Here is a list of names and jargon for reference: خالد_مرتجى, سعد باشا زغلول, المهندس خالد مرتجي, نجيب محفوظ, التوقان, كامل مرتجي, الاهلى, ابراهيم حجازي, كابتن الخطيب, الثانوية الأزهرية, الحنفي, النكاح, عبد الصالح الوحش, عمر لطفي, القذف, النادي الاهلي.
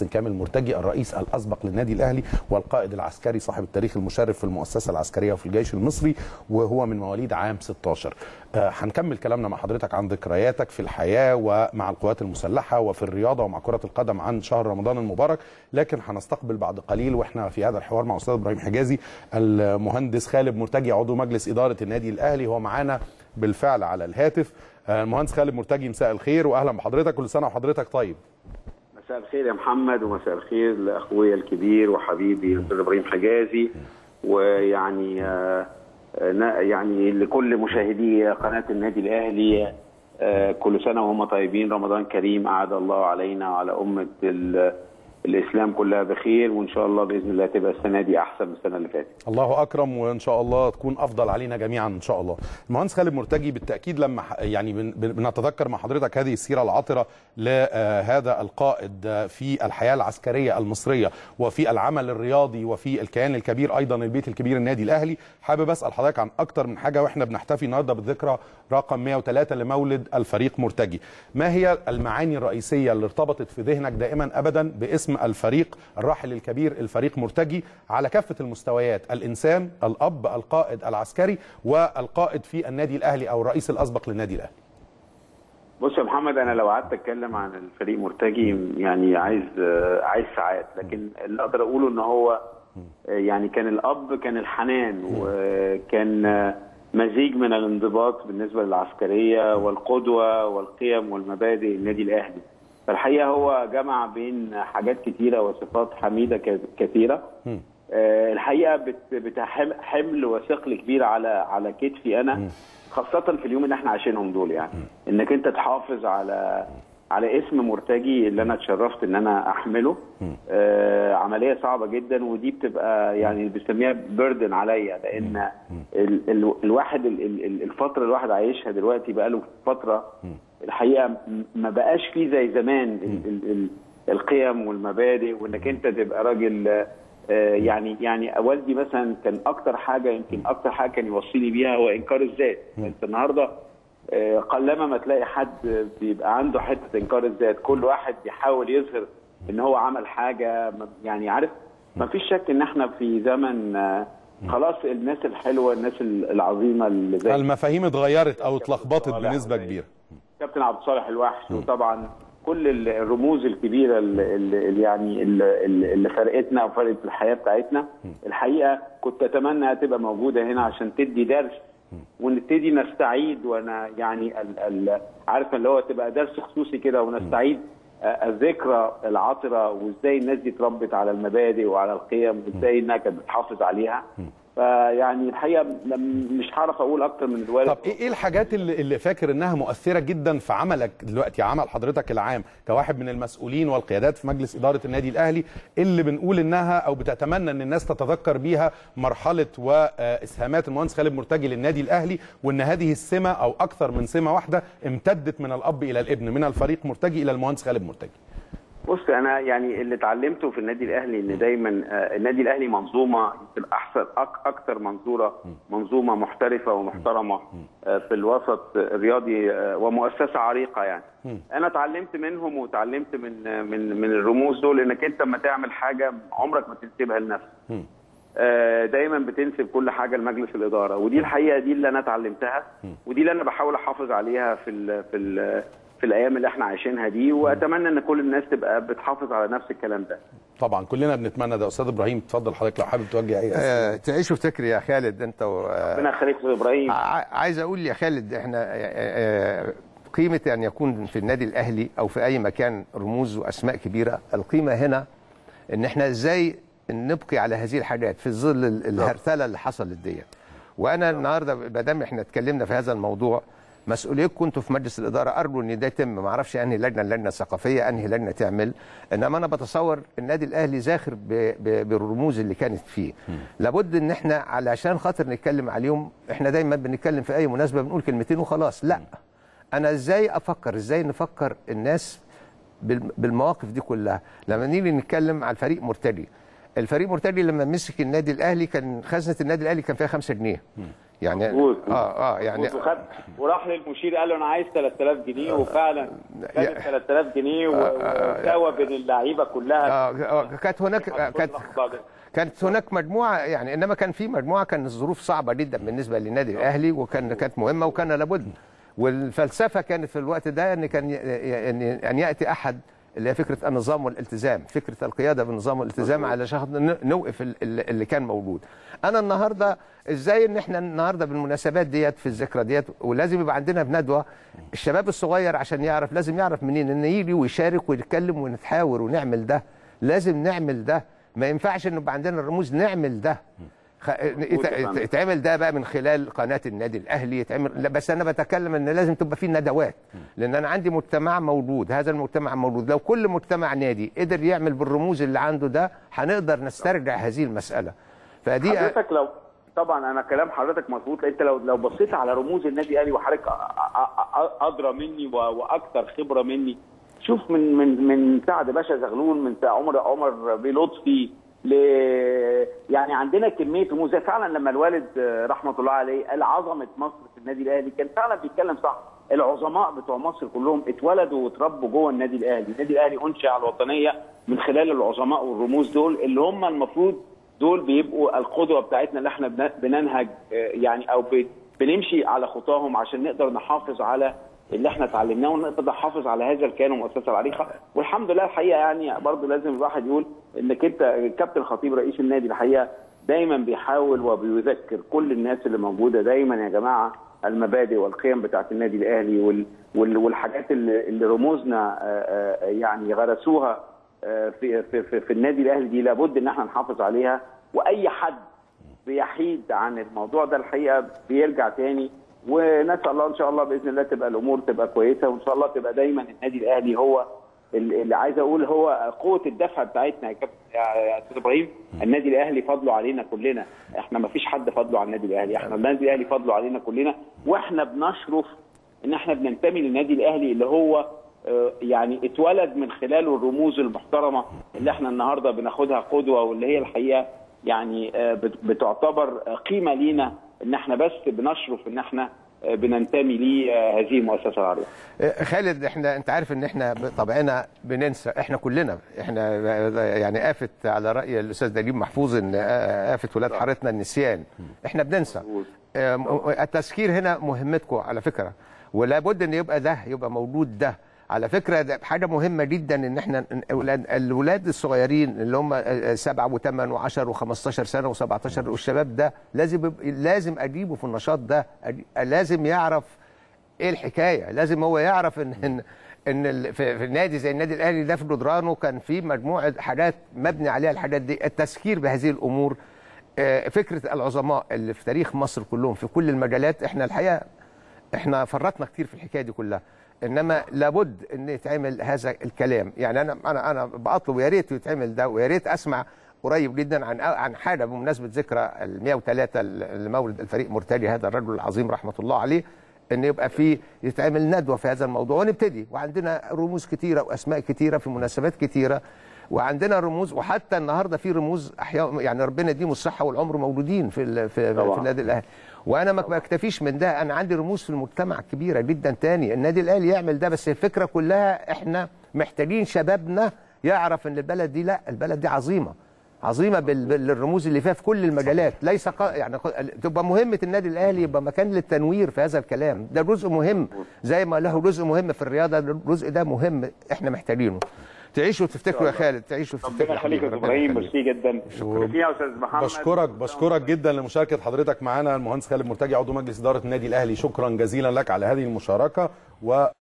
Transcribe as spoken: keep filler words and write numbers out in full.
كابتن كامل مرتجي الرئيس الاسبق للنادي الاهلي والقائد العسكري صاحب التاريخ المشرف في المؤسسه العسكريه وفي الجيش المصري، وهو من مواليد عام ستاشر. هنكمل كلامنا مع حضرتك عن ذكرياتك في الحياه ومع القوات المسلحه وفي الرياضه ومع كره القدم عن شهر رمضان المبارك، لكن هنستقبل بعد قليل واحنا في هذا الحوار مع استاذ ابراهيم حجازي المهندس خالد مرتجي عضو مجلس اداره النادي الاهلي، هو معانا بالفعل على الهاتف. المهندس خالد مرتجي مساء الخير واهلا بحضرتك، كل سنه وحضرتك طيب. مساء الخير يا محمد ومساء الخير لاخويا الكبير وحبيبي استاذ ابراهيم حجازي، ويعني يعني لكل مشاهدي قناه النادي الاهلي كل سنه وهم طيبين، رمضان كريم، اعاد الله علينا وعلى امه الاسلام كلها بخير، وان شاء الله باذن الله تبقى السنه دي احسن من السنه اللي فاتت. الله اكرم وان شاء الله تكون افضل علينا جميعا ان شاء الله. المهندس خالد مرتجي بالتاكيد لما يعني بنتذكر مع حضرتك هذه السيره العطره لهذا القائد في الحياه العسكريه المصريه وفي العمل الرياضي وفي الكيان الكبير ايضا البيت الكبير النادي الاهلي، حابب اسال حضرتك عن اكثر من حاجه واحنا بنحتفي النهارده بالذكرى رقم مية وتلاتة لمولد الفريق مرتجي. ما هي المعاني الرئيسيه اللي ارتبطت في ذهنك دائما ابدا باسم الفريق الراحل الكبير الفريق مرتجي على كافة المستويات، الإنسان، الأب، القائد العسكري، والقائد في النادي الأهلي أو الرئيس الأسبق للنادي الأهلي؟ بص يا محمد، أنا لو قعدت أتكلم عن الفريق مرتجي يعني عايز عايز ساعات، لكن اللي أقدر أقوله إن هو يعني كان الأب، كان الحنان، وكان مزيج من الانضباط بالنسبة للعسكرية والقدوة والقيم والمبادئ النادي الأهلي. فالحقيقه هو جمع بين حاجات كتيره وصفات حميده كثيره. أه الحقيقه بتحمل وثقل كبير على على كتفي انا، م. خاصه في اليوم اللي احنا عايشينهم دول، يعني م. انك انت تحافظ على على اسم مرتجي اللي انا اتشرفت ان انا احمله. أه عمليه صعبه جدا، ودي بتبقى يعني بنسميها بردن عليا، لان ال ال الواحد ال الفتره اللي الواحد عايشها دلوقتي بقى له فتره، م. الحقيقه ما بقاش فيه زي زمان ال ال ال القيم والمبادئ، وانك انت تبقى راجل. يعني يعني والدي مثلا كان اكتر حاجه يمكن اكتر حاجه كان يوصيني بيها هو انكار الذات. انت النهارده قلما ما تلاقي حد بيبقى عنده حته انكار الذات، كل واحد بيحاول يظهر ان هو عمل حاجه، يعني عارف، ما فيش شك ان احنا في زمن خلاص الناس الحلوه الناس العظيمه اللي زي المفاهيم اتغيرت او اتلخبطت بنسبه كبيره. كابتن عبد الصالح الوحش، وطبعا كل الرموز الكبيره اللي يعني اللي فرقتنا وفرقت الحياه بتاعتنا، الحقيقه كنت اتمنى هتبقى موجوده هنا عشان تدي درس ونبتدي نستعيد، وانا يعني ال ال عارف اللي هو تبقى درس خصوصي كده، ونستعيد الذكرى العطره وازاي الناس دي اتربت على المبادئ وعلى القيم وازاي انها كانت بتحافظ عليها. فيعني الحقيقه مش هعرف اقول اكتر من دلوقتي. طب ايه الحاجات اللي فاكر انها مؤثره جدا في عملك دلوقتي، عمل حضرتك العام كواحد من المسؤولين والقيادات في مجلس اداره النادي الاهلي، اللي بنقول انها او بتتمنى ان الناس تتذكر بيها مرحله واسهامات المهندس خالد مرتجي للنادي الاهلي، وان هذه السمه او اكثر من سمه واحده امتدت من الاب الى الابن، من الفريق مرتجي الى المهندس خالد مرتجي؟ بص انا يعني اللي اتعلمته في النادي الاهلي ان دايما النادي الاهلي منظومه تبقى احسن اكثر منظوره منظومه محترفه ومحترمه في الوسط الرياضي ومؤسسه عريقه. يعني انا اتعلمت منهم وتعلمت من من من الرموز دول، انك انت لما تعمل حاجه عمرك ما تنسبها لنفسك، دايما بتنسب كل حاجه لمجلس الاداره، ودي الحقيقه دي اللي انا اتعلمتها، ودي اللي انا بحاول احافظ عليها في ال في ال في الايام اللي احنا عايشينها دي، واتمنى ان كل الناس تبقى بتحافظ على نفس الكلام ده. طبعا كلنا بنتمنى ده. استاذ ابراهيم اتفضل حضرتك لو حابب توجه اي اسئله. تعيش وتفتكر يا خالد انت و... ربنا يخليك يا ابراهيم. عايز اقول يا خالد احنا قيمه ان يكون في النادي الاهلي او في اي مكان رموز واسماء كبيره، القيمه هنا ان احنا ازاي نبقي على هذه الحاجات في ظل الهرثله اللي حصلت دي. وانا النهارده ما دام احنا اتكلمنا في هذا الموضوع، مسؤوليتكم انتوا في مجلس الاداره، ارجو ان ده يتم، ما اعرفش انهي لجنه اللجنه الثقافيه انهي لجنه تعمل، انما انا بتصور النادي الاهلي زاخر بالرموز اللي كانت فيه. م. لابد ان احنا علشان خاطر نتكلم عليهم، احنا دايما بنتكلم في اي مناسبه بنقول كلمتين وخلاص، لا انا ازاي افكر، ازاي نفكر الناس بالمواقف دي كلها. لما نيجي نتكلم على الفريق مرتجي، الفريق مرتجي لما مسك النادي الاهلي كان خزنه النادي الاهلي كان فيها خمسة جنيه. م. يعني مزبوط. اه اه يعني وخد وراح للمشير قال له انا عايز ثلاثة آلاف جنيه، وفعلا كانت ثلاثة آلاف جنيه وساوى بين اللعيبه كلها. اه كانت هناك كانت كانت هناك مجموعه يعني، انما كان في مجموعه كان الظروف صعبه جدا بالنسبه للنادي الاهلي، وكان كانت مهمه وكان لابد. والفلسفه كانت في الوقت ده ان كان ان ياتي احد اللي هي فكره النظام والالتزام، فكره القياده بالنظام والالتزام علشان نوقف اللي كان موجود. انا النهارده ازاي ان احنا النهارده بالمناسبات ديت في الذكرى ديت، ولازم يبقى عندنا بندوه الشباب الصغير عشان يعرف، لازم يعرف منين ان يجي ويشارك ويتكلم ونتحاور ونعمل ده، لازم نعمل ده، ما ينفعش ان يبقى عندنا الرموز، نعمل ده يتعمل ده بقى من خلال قناه النادي الاهلي يتعمل. بس انا بتكلم ان لازم تبقى في ندوات، لان انا عندي مجتمع موجود، هذا المجتمع موجود، لو كل مجتمع نادي قدر يعمل بالرموز اللي عنده ده هنقدر نسترجع هذه المساله. فدي حضرتك لو طبعا انا كلام حضرتك مظبوط، انت لو لو بصيت على رموز النادي الاهلي، وحضرتك ادرى مني واكثر خبره مني، شوف من من من سعد باشا زغلول، من عمر عمر لطفي، ل يعني عندنا كميه رموز. فعلا لما الوالد رحمه الله عليه قال عظمه مصر في النادي الاهلي، كان فعلا بيتكلم صح. العظماء بتوع مصر كلهم اتولدوا واتربوا جوه النادي الاهلي، النادي الاهلي انشئ على الوطنيه من خلال العظماء والرموز دول، اللي هم المفروض دول بيبقوا القدوه بتاعتنا اللي احنا بننهج يعني او بنمشي على خطاهم عشان نقدر نحافظ على اللي احنا اتعلمناه ونقدر نحافظ على هذا الكيان ومؤسسه العريقه. والحمد لله الحقيقه يعني برضه لازم الواحد يقول انك انت كابتن الخطيب رئيس النادي الحقيقه دايما بيحاول وبيذكر كل الناس اللي موجوده دايما يا جماعه المبادئ والقيم بتاعت النادي الاهلي وال وال والحاجات اللي, اللي رموزنا يعني غرسوها في في, في في النادي الاهلي دي لابد ان احنا نحافظ عليها. واي حد بيحيد عن الموضوع ده الحقيقه بيرجع تاني، ونسال الله ان شاء الله باذن الله تبقى الامور تبقى كويسه، وان شاء الله تبقى دايما النادي الاهلي هو اللي عايز اقول هو قوه الدفعه بتاعتنا يا كابتن يا استاذ ابراهيم. النادي الاهلي فضله علينا كلنا، احنا ما فيش حد فضله على النادي الاهلي، احنا النادي الاهلي فضله علينا كلنا، واحنا بنشرف ان احنا بننتمي للنادي الاهلي اللي هو يعني اتولد من خلاله الرموز المحترمه اللي احنا النهارده بناخدها قدوه، واللي هي الحقيقه يعني بتعتبر قيمه لينا ان احنا بس بنشرف ان احنا بننتمي لهذه المؤسسه العريقه. خالد احنا انت عارف ان احنا بطبعنا بننسى، احنا كلنا احنا يعني قافت على راي الاستاذ نجيب محفوظ ان قافت ولاد حارتنا النسيان، احنا بننسى. التذكير هنا مهمتكم على فكره، ولا بد ان يبقى ده يبقى موجود ده على فكره، ده حاجه مهمه جدا ان احنا الولاد الصغيرين اللي هم سبعة وثمان وعشر وخمستاشر سنه وسبعتاشر، والشباب ده لازم لازم اجيبه في النشاط ده، لازم يعرف ايه الحكايه، لازم هو يعرف ان ان, إن في النادي زي النادي الاهلي ده في جدرانه كان في مجموعه حاجات مبني عليها الحاجات دي. التذكير بهذه الامور، فكره العظماء اللي في تاريخ مصر كلهم في كل المجالات، احنا الحقيقه احنا فرطنا كتير في الحكايه دي كلها، انما لابد ان يتعمل هذا الكلام. يعني انا انا انا بطلب يا ريت يتعمل ده، ويا ريت اسمع قريب جدا عن عن حاجه بمناسبه ذكرى ال مئة وثلاثة لمولد الفريق مرتجي هذا الرجل العظيم رحمه الله عليه، ان يبقى في يتعمل ندوه في هذا الموضوع ونبتدي. وعندنا رموز كثيره واسماء كثيره في مناسبات كثيره، وعندنا رموز، وحتى النهارده في رموز احياء يعني ربنا يديهم الصحه والعمر موجودين في في, في النادي الاهلي. وانا ما اكتفيش من ده، انا عندي رموز في المجتمع كبيره جدا تاني النادي الاهلي يعمل ده. بس الفكره كلها احنا محتاجين شبابنا يعرف ان البلد دي، لا البلد دي عظيمه عظيمه بالرموز اللي فيها في كل المجالات، ليس يعني تبقى مهمه النادي الاهلي يبقى مكان للتنوير في هذا الكلام ده، جزء مهم زي ما له جزء مهم في الرياضه، الجزء ده مهم احنا محتاجينه. تعيشوا وتفتكروا يا خالد، تعيشوا وتفتكروا. ربنا يخليك يا ابراهيم، ميرسي جدا. شكرا يا استاذ محمد، بشكرك بشكرك جدا لمشاركه حضرتك معانا المهندس خالد مرتجي عضو مجلس اداره النادي الاهلي، شكرا جزيلا لك على هذه المشاركه و